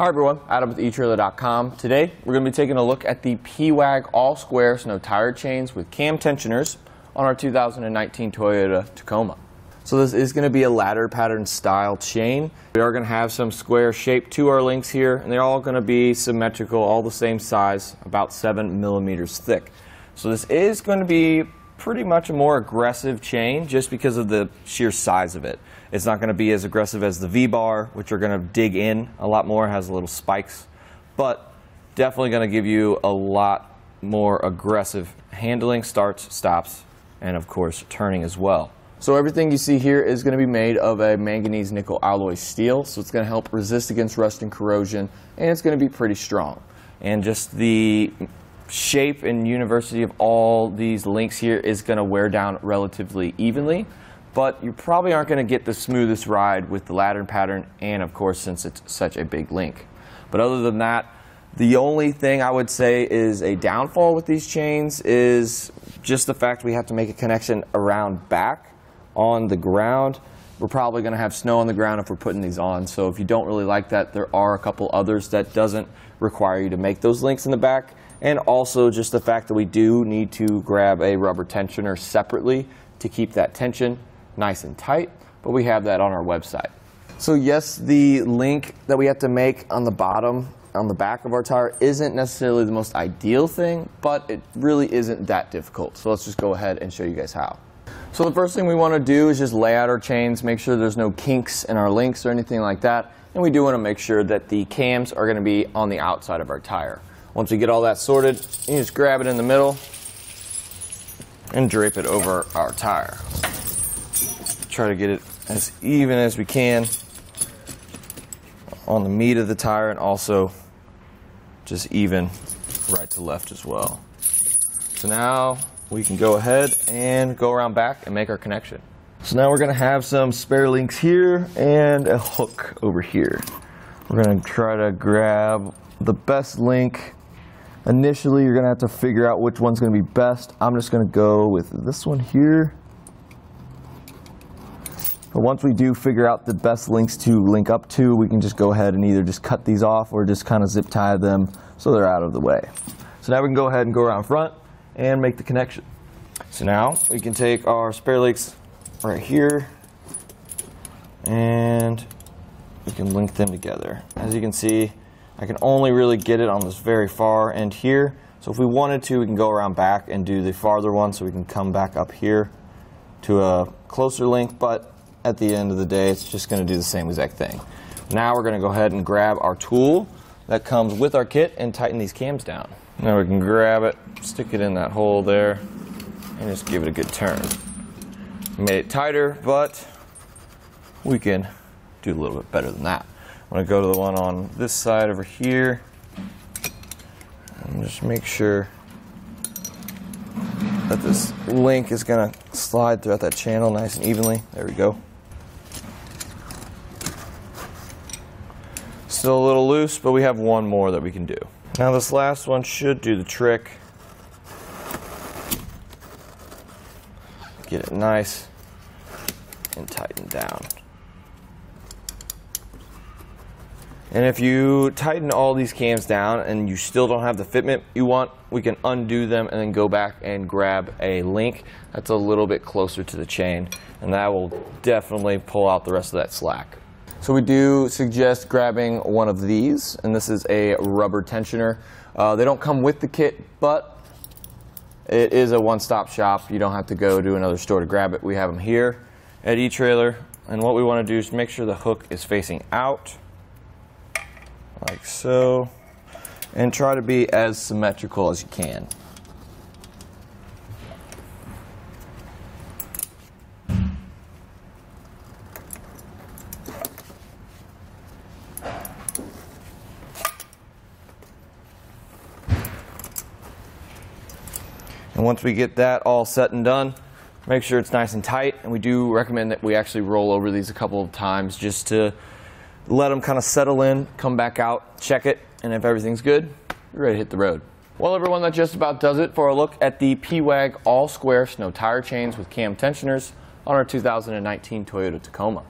Hi everyone, Adam with eTrailer.com. Today we're going to be taking a look at the Pewag All Square Snow Tire Chains with cam tensioners on our 2019 Toyota Tacoma. So this is going to be a ladder pattern style chain. We are going to have some square shape to our links here, and they're all going to be symmetrical, all the same size, about 7 millimeters thick. So this is going to be pretty much a more aggressive chain just because of the sheer size of it. It's not going to be as aggressive as the V-bar, which are going to dig in a lot more, has little spikes, but definitely going to give you a lot more aggressive handling, starts, stops, and of course turning as well. So everything you see here is going to be made of a manganese nickel alloy steel, so it's going to help resist against rust and corrosion, and it's going to be pretty strong. And just the shape and uniformity of all these links here is going to wear down relatively evenly, but you probably aren't going to get the smoothest ride with the ladder pattern, and of course, since it's such a big link. But other than that, the only thing I would say is a downfall with these chains is just the fact we have to make a connection around back on the ground. We're probably going to have snow on the ground if we're putting these on, so if you don't really like that, there are a couple others that doesn't require you to make those links in the back. And also just the fact that we do need to grab a rubber tensioner separately to keep that tension nice and tight, but we have that on our website. So yes, the link that we have to make on the bottom, on the back of our tire, isn't necessarily the most ideal thing, but it really isn't that difficult. So let's just go ahead and show you guys how. So the first thing we want to do is just lay out our chains, make sure there's no kinks in our links or anything like that, and we do want to make sure that the cams are going to be on the outside of our tire. Once we get all that sorted, you just grab it in the middle and drape it over our tire. Try to get it as even as we can on the meat of the tire, and also just even right to left as well. So now we can go ahead and go around back and make our connection. So now we're going to have some spare links here and a hook over here. We're going to try to grab the best link. Initially, you're going to have to figure out which one's going to be best. I'm just going to go with this one here. But once we do figure out the best links to link up to, we can just go ahead and either just cut these off or just kind of zip tie them so they're out of the way. So now we can go ahead and go around front and make the connection. So now we can take our spare links right here and we can link them together. As you can see, I can only really get it on this very far end here. So if we wanted to, we can go around back and do the farther one, so we can come back up here to a closer link, but at the end of the day, it's just gonna do the same exact thing. Now we're gonna go ahead and grab our tool that comes with our kit and tighten these cams down. Now we can grab it, stick it in that hole there, and just give it a good turn. Made it tighter, but we can do a little bit better than that. I'm going to go to the one on this side over here and just make sure that this link is going to slide throughout that channel nice and evenly. There we go. Still a little loose, but we have one more that we can do. Now this last one should do the trick. Get it nice and tightened down. And if you tighten all these cams down and you still don't have the fitment you want, we can undo them and then go back and grab a link that's a little bit closer to the chain, and that will definitely pull out the rest of that slack. So we do suggest grabbing one of these, and this is a rubber tensioner. They don't come with the kit, but it is a one-stop shop. You don't have to go to another store to grab it. We have them here at eTrailer, and what we want to do is make sure the hook is facing out, like so, and try to be as symmetrical as you can. And once we get that all set and done, make sure it's nice and tight, and we do recommend that we actually roll over these a couple of times just to let them kind of settle in, come back out, check it, and if everything's good, you're ready to hit the road. Well, everyone, that just about does it for a look at the Pewag All Square Snow Tire Chains with Cam Tensioners on our 2019 Toyota Tacoma.